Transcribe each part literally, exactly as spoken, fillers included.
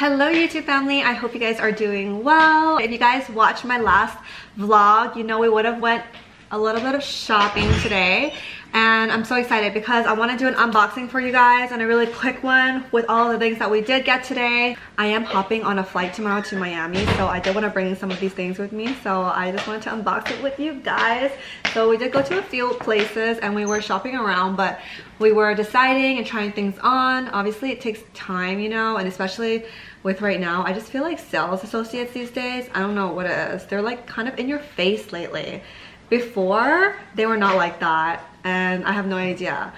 Hello YouTube family, I hope you guys are doing well. If you guys watched my last vlog, you know we would have went a little bit of shopping today, and I'm so excited because I want to do an unboxing for you guys and a really quick one with all the things that we did get today. I am hopping on a flight tomorrow to Miami, so I did want to bring some of these things with me, so I just wanted to unbox it with you guys. So we did go to a few places and we were shopping around, but we were deciding and trying things on. Obviously it takes time, you know, and especially with right now, I just feel like sales associates these days, I don't know what it is, they're like kind of in your face lately. Before, they were not like that, and I have no idea.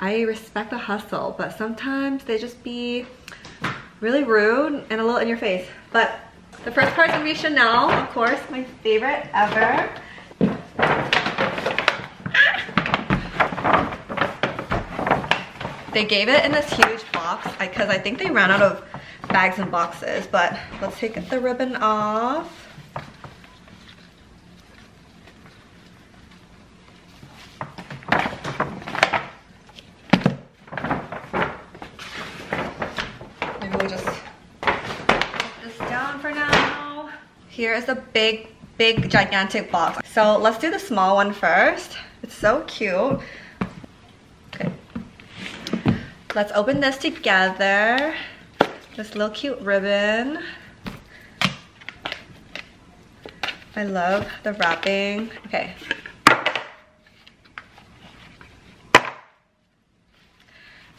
I respect the hustle, but sometimes they just be really rude and a little in your face. But the first part's gonna be Chanel, of course, my favorite ever. They gave it in this huge box because I think they ran out of bags and boxes, but let's take the ribbon off. Here is the big, big, gigantic box. So let's do the small one first. It's so cute. Okay. Let's open this together. This little cute ribbon. I love the wrapping. Okay.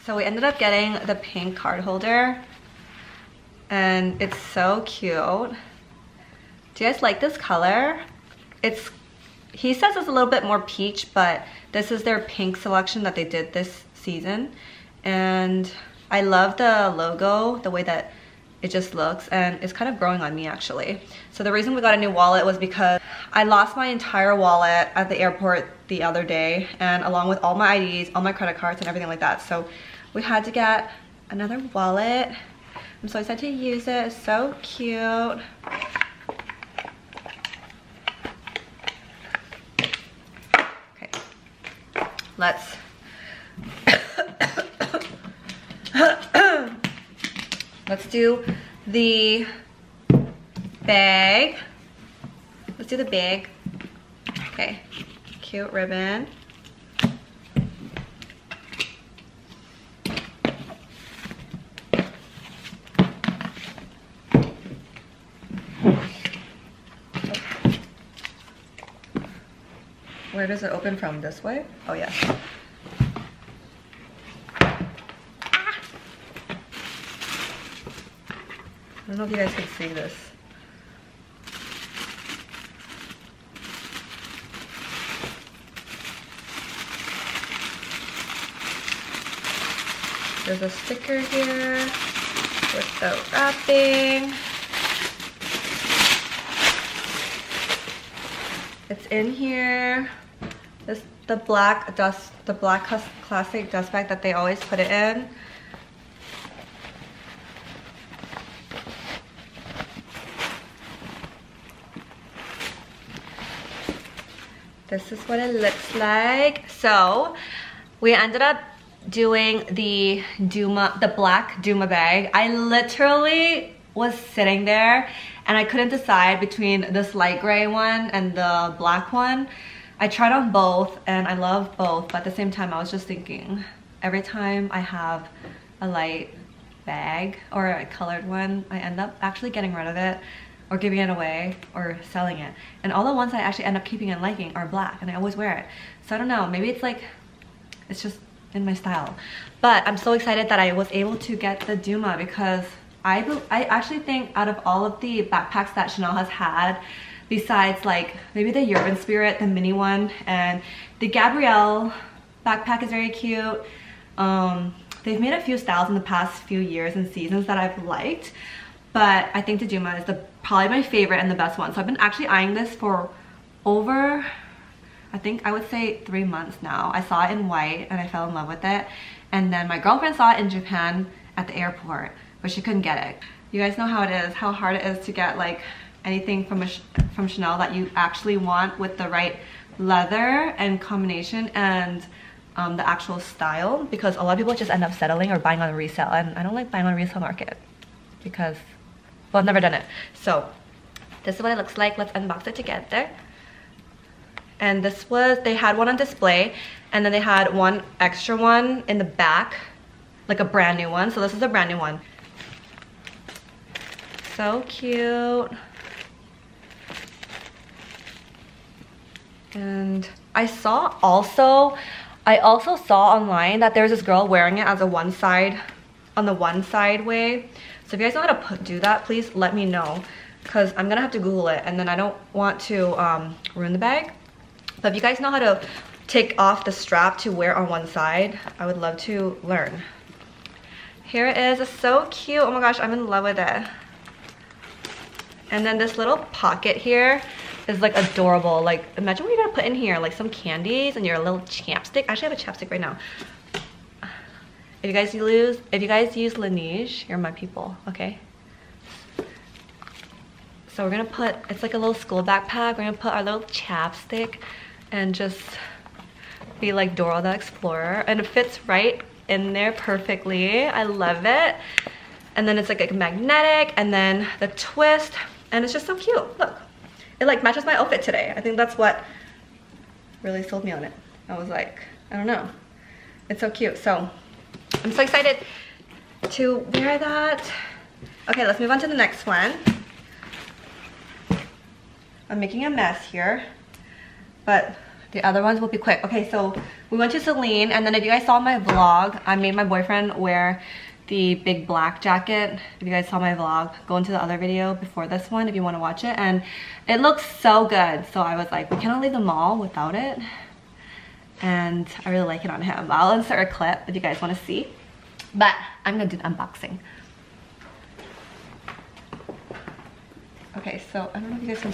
So we ended up getting the pink card holder. And it's so cute. Do you guys like this color? It's, he says it's a little bit more peach, but this is their pink selection that they did this season. And I love the logo, the way that it just looks, and it's kind of growing on me actually. So the reason we got a new wallet was because I lost my entire wallet at the airport the other day, and along with all my I Ds, all my credit cards and everything like that. So we had to get another wallet. I'm so excited to use it, it's so cute. Let's let's do the bag. Let's do the bag. Okay, cute ribbon. Where does it open from? This way? Oh yeah. Ah! I don't know if you guys can see this. There's a sticker here with the wrapping. It's in here. This the black dust, the black classic dust bag that they always put it in. This is what it looks like. So we ended up doing the Duma, the black Duma bag. I literally was sitting there and I couldn't decide between this light gray one and the black one. I tried on both and I love both, but at the same time I was just thinking, every time I have a light bag or a colored one, I end up actually getting rid of it or giving it away or selling it. And all the ones I actually end up keeping and liking are black, and I always wear it. So I don't know, maybe it's like, it's just in my style. But I'm so excited that I was able to get the Duma because I, I actually think out of all of the backpacks that Chanel has had, besides like maybe the Urban Spirit, the mini one, and the Gabrielle backpack is very cute. Um, they've made a few styles in the past few years and seasons that I've liked, but I think the Duma is the probably my favorite and the best one. So I've been actually eyeing this for over, I think I would say three months now. I saw it in white and I fell in love with it. And then my girlfriend saw it in Japan at the airport, but she couldn't get it. You guys know how it is, how hard it is to get like anything from a, from Chanel that you actually want with the right leather and combination and um, the actual style, because a lot of people just end up settling or buying on resale, and I don't like buying on resale market. because, well, I've never done it. So this is what it looks like. Let's unbox it together. And this was, they had one on display, and then they had one extra one in the back, like a brand new one. So this is a brand new one. So cute. And I saw also, I also saw online that there's this girl wearing it as a one side, on the one side way. So if you guys know how to put, do that, please let me know, because I'm gonna have to Google it, and then I don't want to um, ruin the bag. But if you guys know how to take off the strap to wear on one side, I would love to learn. Here it is. It's so cute. Oh my gosh, I'm in love with it. And then this little pocket here is like adorable. Like, imagine what you're gonna put in here, like some candies and your little chapstick. I actually have a chapstick right now. If you guys use, if you guys use Laneige, you're my people, okay? So we're gonna put, it's like a little school backpack. We're gonna put our little chapstick and just be like Dora the Explorer. And it fits right in there perfectly. I love it. And then it's like, like magnetic, and then the twist, and it's just so cute. Look, it like matches my outfit today. I think that's what really sold me on it. I was like, I don't know. It's so cute. So I'm so excited to wear that. Okay, let's move on to the next one. I'm making a mess here, but the other ones will be quick. Okay, so we went to Celine, and then if you guys saw my vlog, I made my boyfriend wear the big black jacket. If you guys saw my vlog, go into the other video before this one if you want to watch it, and it looks so good. So I was like, we cannot leave the mall without it, and I really like it on him. I'll insert a clip if you guys want to see, but I'm gonna do the unboxing. Okay, so I don't know if you guys can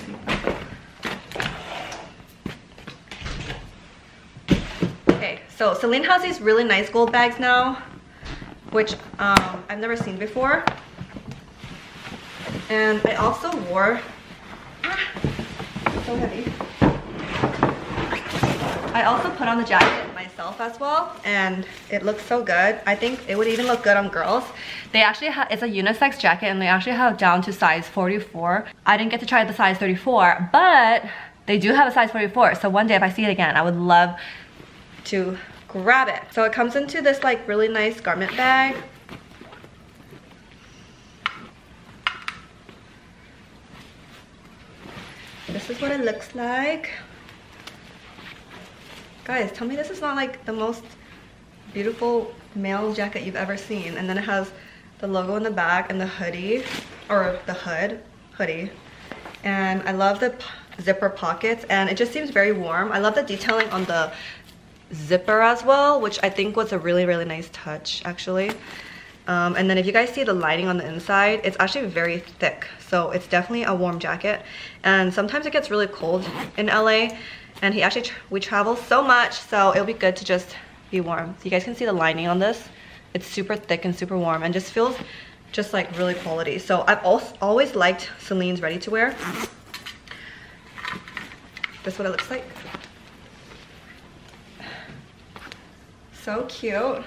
see. Okay, so Celine has these really nice gold bags now, which um, I've never seen before. And I also wore, ah, it's so heavy. I also put on the jacket myself as well, and it looks so good. I think it would even look good on girls. They actually have, it's a unisex jacket, and they actually have down to size forty-four. I didn't get to try the size thirty-four, but they do have a size forty-four. So one day if I see it again, I would love to grab it. So it comes into this like really nice garment bag. This is what it looks like. Guys, tell me this is not like the most beautiful male jacket you've ever seen. And then it has the logo in the back and the hoodie, or the hood, hoodie. And I love the zipper pockets, and it just seems very warm. I love the detailing on the zipper as well, which I think was a really really nice touch actually. Um, and then if you guys see the lining on the inside, it's actually very thick, so it's definitely a warm jacket. And sometimes it gets really cold in L A, and he actually tra we travel so much, so it'll be good to just be warm. So you guys can see the lining on this. It's super thick and super warm, and just feels just like really quality. So I've also always liked Celine's ready to wear. This is what it looks like. So cute.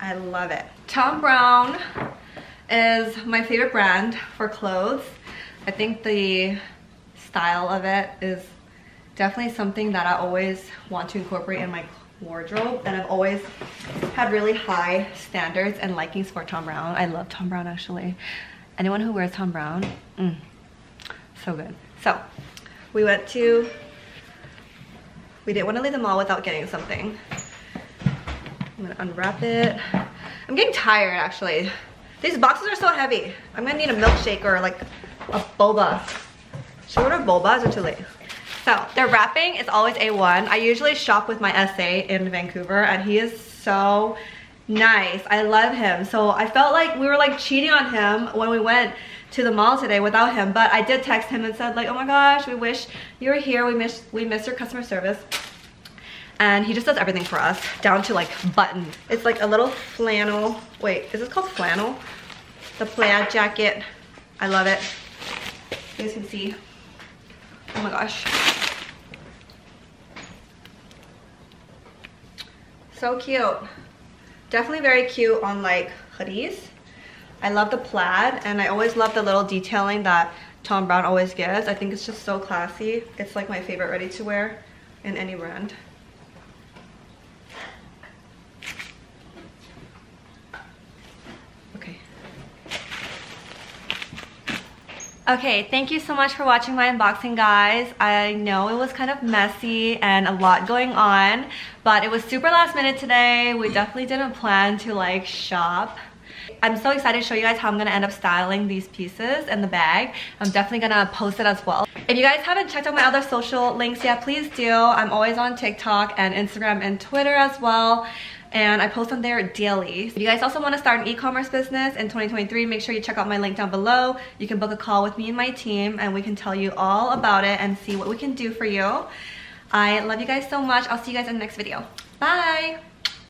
I love it. Thom Browne is my favorite brand for clothes. I think the style of it is definitely something that I always want to incorporate in my wardrobe, and I've always had really high standards and likings for Thom Browne. I love Thom Browne actually. Anyone who wears Thom Browne, mm, so good. So we went to We didn't want to leave the mall without getting something. I'm gonna unwrap it. I'm getting tired actually. These boxes are so heavy. I'm gonna need a milkshake or like a boba. Should I order bobas or too late? So their wrapping is always A one. I usually shop with my S A in Vancouver, and he is so nice. I love him. So I felt like we were like cheating on him when we went to the mall today without him, but I did text him and said like, oh my gosh, we wish you were here, we miss we miss your customer service. And he just does everything for us, down to like button. It's like a little flannel, wait, is this called flannel? The plaid jacket. I love it. You guys can see, oh my gosh, so cute. Definitely very cute on like hoodies. I love the plaid, and I always love the little detailing that Thom Browne always gives. I think it's just so classy. It's like my favorite ready-to-wear in any brand. Okay. Okay, thank you so much for watching my unboxing, guys. I know it was kind of messy and a lot going on, but it was super last minute today. We definitely didn't plan to like shop. I'm so excited to show you guys how I'm going to end up styling these pieces and the bag. I'm definitely going to post it as well. If you guys haven't checked out my other social links yet, please do. I'm always on TikTok and Instagram and Twitter as well, and I post them there daily. If you guys also want to start an e-commerce business in twenty twenty-three, make sure you check out my link down below. You can book a call with me and my team, and we can tell you all about it and see what we can do for you. I love you guys so much. I'll see you guys in the next video. Bye!